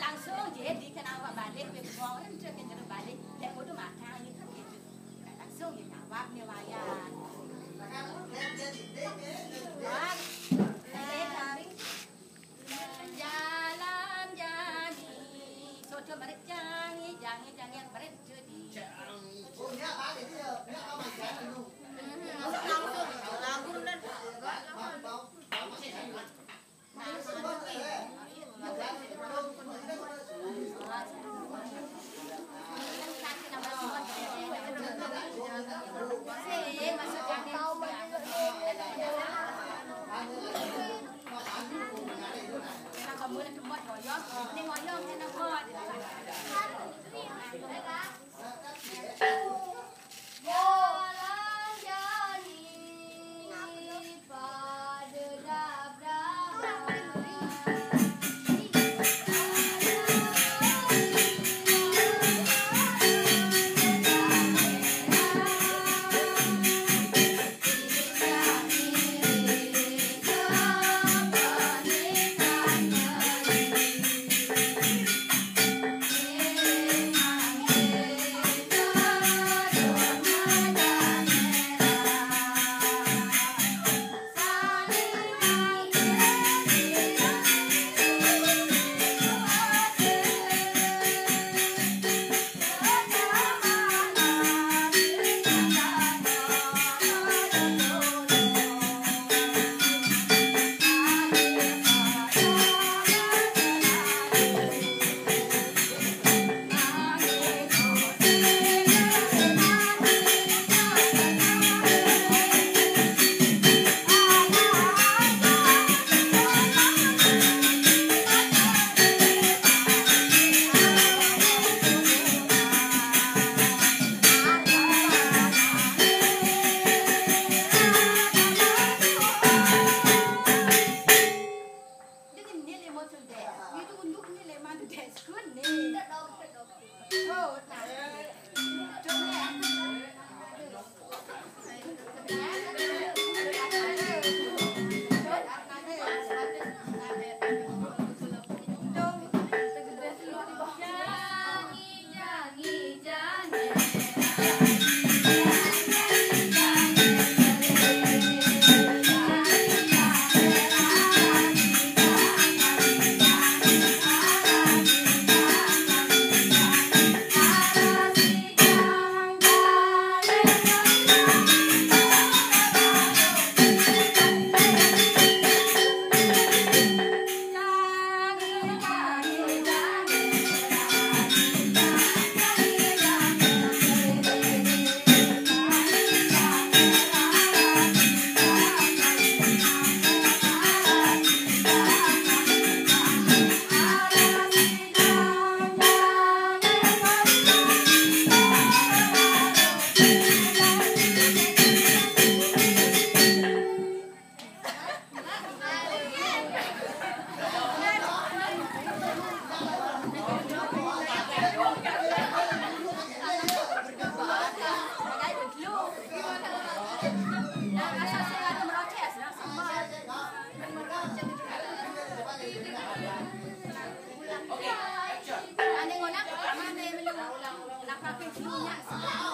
langsung dia dikenal balik, orang terkenal balik, dia mau makan itu langsung dia jawab nelayan. Jalan jadi, soto merek jangan merek jadi. Punya apa itu ya? Punya apa dulu? Langsung dan jalan jadi pada dab-dab. Oke, action. Ane ngonak, mana yang belum? Nak pakai minyak.